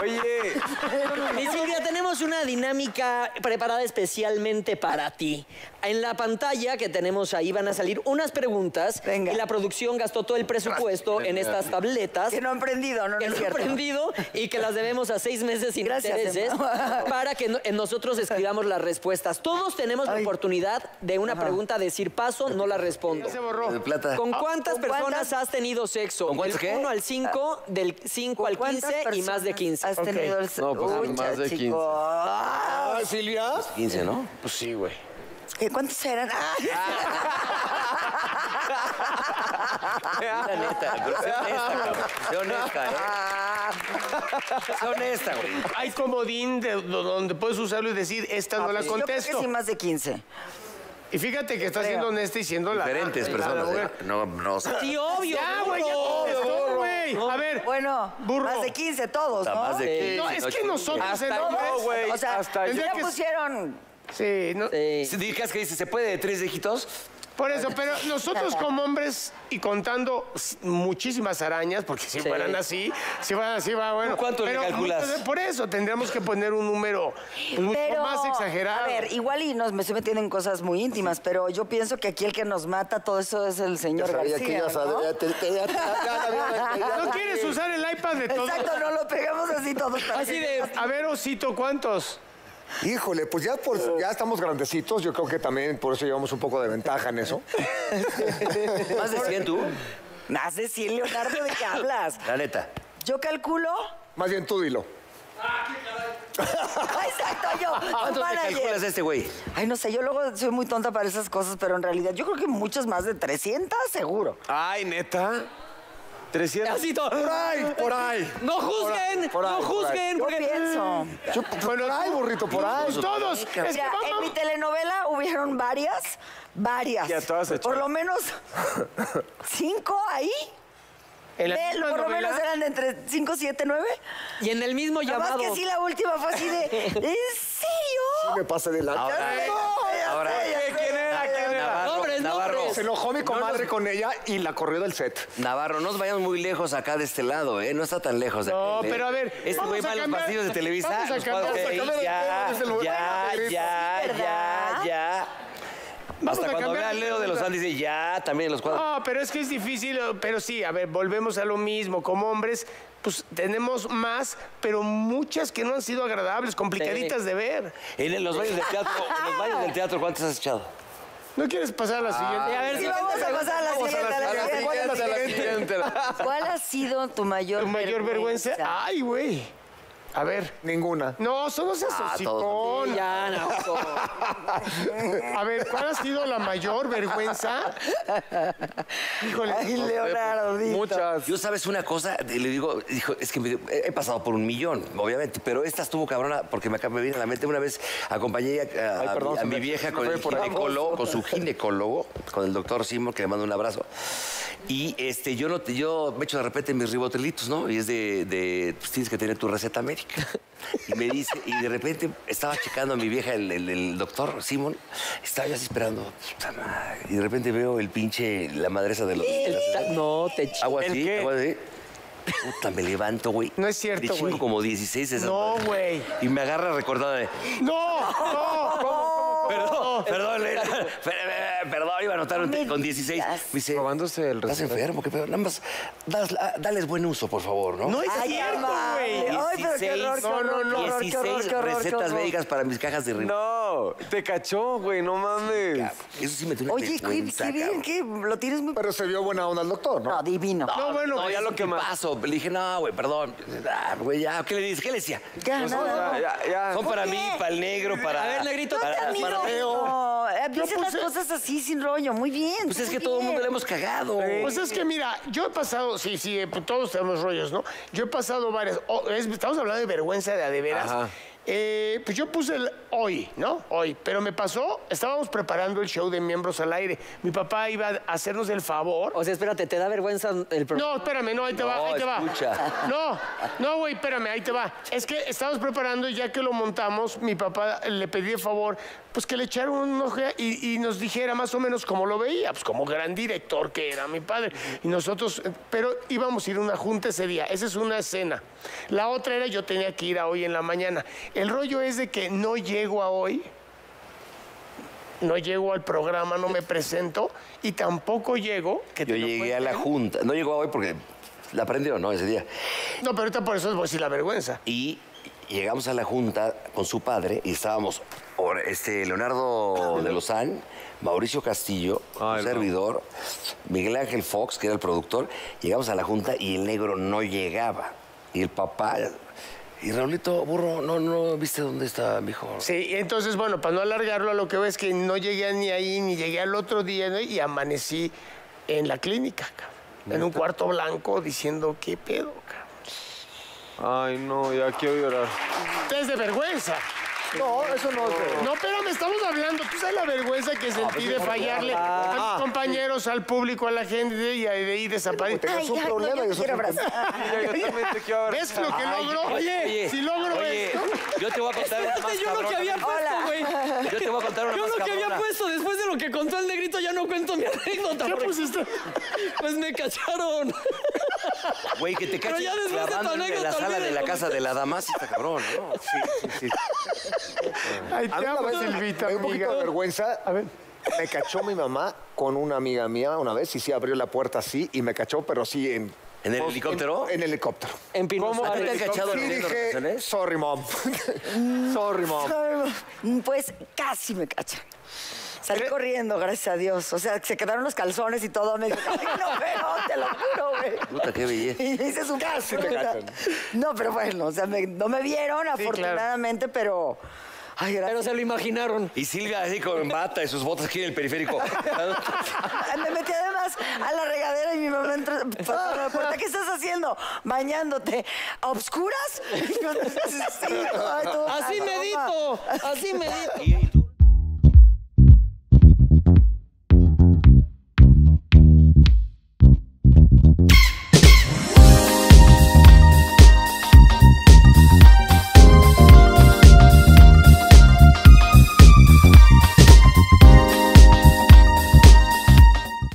Oye. Mi Silvia, tenemos una dinámica preparada especialmente para ti. En la pantalla que tenemos ahí van a salir unas preguntas. Venga. Y la producción gastó todo el presupuesto en estas tabletas. Que no han prendido, no, no es cierto. Que no han prendido y que las debemos a 6 meses sin intereses para que nosotros escribamos las respuestas. Todos tenemos la oportunidad de una pregunta decir paso, no la respondo. Ya se borró. De plata. ¿Con cuántas personas has tenido sexo? ¿Con cuántas? Del 1 al 5, del 5 al 15 y más de 15. ¿Has tenido el sexo? No, pues más de 15. Ah, ¿Silvia? 15, ¿no? Pues sí, güey. ¿Cuántos eran? La neta, pero sé honesta, cabrón. Sé honesta, ¿eh? Sé honesta, güey. Hay comodín de donde puedes usarlo y decir, esta no la contesto. Yo creo que sí, más de 15. Y fíjate que está siendo honesta y siendo la... Diferentes personas, ¿eh? No, no. Sí, obvio. Ya, güey, ya contestó, güey. A ver. Bueno, burro. Más de 15 todos, ¿no? Más de 15. No, es que nosotros en hombres... güey. O sea, ya pusieron... Sí, ¿no? Sí. ¿Dices que dice, se puede de 3 dígitos? Por eso, pero nosotros como hombres, y contando muchísimas arañas, porque si fueran así, si fueran así, va bueno. ¿Cuánto le calculas? Por eso, tendríamos que poner un número mucho más exagerado. A ver, igual y se me tienen cosas muy íntimas, pero yo pienso que aquí el que nos mata todo eso es el señor García, ¿no? ¿Quieres usar el iPad de todos? Exacto, no, lo pegamos así todos. Así de... A ver, Osito, ¿cuántos? Híjole, pues ya estamos grandecitos. Yo creo que también por eso llevamos un poco de ventaja en eso. ¿Más de 100 tú? Más de 100, Leonardo, ¿de qué hablas? La neta. Yo calculo... Más bien tú dilo. ¡Ah, qué caray! Exacto, yo. ¿Cuántos te calculas de este güey? Ay, no sé, yo luego soy muy tonta para esas cosas, pero en realidad yo creo que muchos más de 300, seguro. Ay, ¿neta? 300. Casito. Por ahí, por ahí. No juzguen, no juzguen. Por ahí. Yo pienso. Por ahí, burrito, por ahí. Todos. Es que en mi telenovela hubieron varias. Ya todas hechas. Por lo menos 5 ahí. Por lo menos eran de entre 5, 7, 9. Y en el mismo llamado. Más que sí, la última fue así de... ¿En serio? Sí, me pasé de la... Ahora. ¿Quién era? ¿Quién era? Navarro. Se enojó mi comadre con ella y la corrió del set. Navarro, no nos vayamos muy lejos acá de este lado, ¿eh? No está tan lejos de aquí. No, pero a ver... Este güey va a los pasillos de Televisa. Vamos a cambiar. Ya. Hasta cuando vea Leo de los Andes, dice ya, también en los cuadros. No, pero es que es difícil, pero sí, a ver, volvemos a lo mismo. Como hombres, pues tenemos más, pero muchas que no han sido agradables, complicaditas de ver. En los baños del teatro, ¿cuántas has echado? ¿No quieres pasar a la siguiente? A ver, sí, vamos a pasar a la siguiente. ¿Cuál ha sido tu mayor vergüenza? ¿Tu mayor vergüenza? Ay, güey. A ver. Ninguna. No, solo se asocitón. Ya, no. A ver, ¿cuál ha sido la mayor vergüenza? Híjole. Ay, Leonardo. Muchas. Yo, ¿sabes una cosa? Le digo, hijo, es que he pasado por 1,000,000, obviamente, pero esta estuvo cabrona porque me viene a la mente. Una vez acompañé a mi vieja con el ginecólogo, con su ginecólogo, con el doctor Simón, que le mando un abrazo. Y yo me echo de repente mis ribotrilitos, ¿no? Y es pues tienes que tener tu receta médica. Y me dice, y de repente estaba checando a mi vieja, el doctor Simón, estaba yo así esperando. Y de repente veo la madresa de los... No, te chico. Hago así. Puta, me levanto, güey. No es cierto, güey. Chingo como 16 esas. No, güey. Y me agarra recordándome. ¡No! ¡No! Perdón, iba a anotar con 16. Me dice, robándose el receso. ¿Estás enfermo? ¿Qué pedo? Nada más, dales buen uso, por favor, ¿no? No es cierto, güey. No, 16 recetas médicas para mis cajas de riñón. No, te cachó, güey, no mames. Eso sí me tuvo que... Oye, qué bien que lo tienes muy... Pero se vio buena onda el doctor, ¿no? No, divino. No, bueno, no, ya lo que pasó. Le dije, no, güey, perdón. Güey, ya, ¿qué le dices? ¿Qué le decía? Ya, nada. Son para mí, para el negro, para... A ver, negrito, para Leo. Dicen las cosas así. Sí, sin rollo, muy bien. Pues es que todo el mundo le hemos cagado. Pues es que mira, yo he pasado, sí, todos tenemos rollos, ¿no? Yo he pasado varias, estamos hablando de vergüenza de veras. Pues yo puse el hoy, ¿no? Hoy, pero me pasó, estábamos preparando el show de Miembros al Aire. Mi papá iba a hacernos el favor. O sea, espérate, ¿te da vergüenza el programa? No, espérame, no, ahí te va. Escucha. No, güey, espérame, ahí te va. Es que estábamos preparando y ya que lo montamos, mi papá le pedí el favor, pues que le echaron un ojo y nos dijera más o menos cómo lo veía, pues como gran director que era mi padre. Y nosotros, pero íbamos a ir a una junta ese día, esa es una escena. La otra era yo tenía que ir a hoy en la mañana. El rollo es de que no llego a hoy, no llego al programa, no me presento y tampoco llego... Que yo llegué a la junta, no llegó a hoy porque la prendió, ¿no? Ese día. No, pero ahorita por eso voy a decir la vergüenza. Y... llegamos a la junta con su padre y estábamos Leonardo de Lozán, Mauricio Castillo, un servidor, Miguel Ángel Fox, que era el productor. Llegamos a la junta y el negro no llegaba. Y el papá... Y Raulito, burro, ¿no viste dónde está mi hijo? Sí, entonces, bueno, para no alargarlo, a lo que veo es que no llegué ni ahí, ni llegué al otro día, ¿no? Y amanecí en la clínica, en un cuarto blanco, diciendo, ¿qué pedo, cabrón? Ay, no, ya quiero llorar. Es de vergüenza. No, eso no es vergüenza. No, pero me estamos hablando. Tú sabes la vergüenza que sentí de fallarle a mis compañeros, al público, a la gente y ahí desaparecer. Ay, ya, no, yo quiero abrazar. ¿Ves lo que logro? Oye, si logro esto... Yo te voy a contar una más cabrona. Yo lo que había puesto, güey. Yo te voy a contar una más cabrona. Yo lo que había puesto, después de lo que contó el negrito, ya no cuento mi anécdota. ¿Qué pusiste? Pues me cacharon. Güey, que te cachen clavando en la sala de la casa de la dama, está cabrón, ¿no? Sí. Ay, te amo, Silvita, amiga. Un poquito de vergüenza. A ver. Me cachó mi mamá con una amiga mía una vez y sí abrió la puerta así y me cachó, pero sí en... ¿En el helicóptero? En el helicóptero. ¿En Pinoza? ¿Cómo te has cachado? Sí, dije, sorry, mom. Sorry, mom. Pues casi me cachan. Salí corriendo, gracias a Dios. O sea, se quedaron los calzones y todo. Me dijo, ay, no, pero te lo juro, güey. Puta, qué belleza. Y hice su caso. No, pero bueno, o sea, no me vieron, sí, afortunadamente, claro. Pero... ay, pero se lo imaginaron. Y Silvia así con bata y sus botas aquí en el periférico. Me metí además a la regadera y mi mamá entró por la puerta. ¿Qué estás haciendo? Bañándote. ¿A obscuras? Sí, ay, así medito.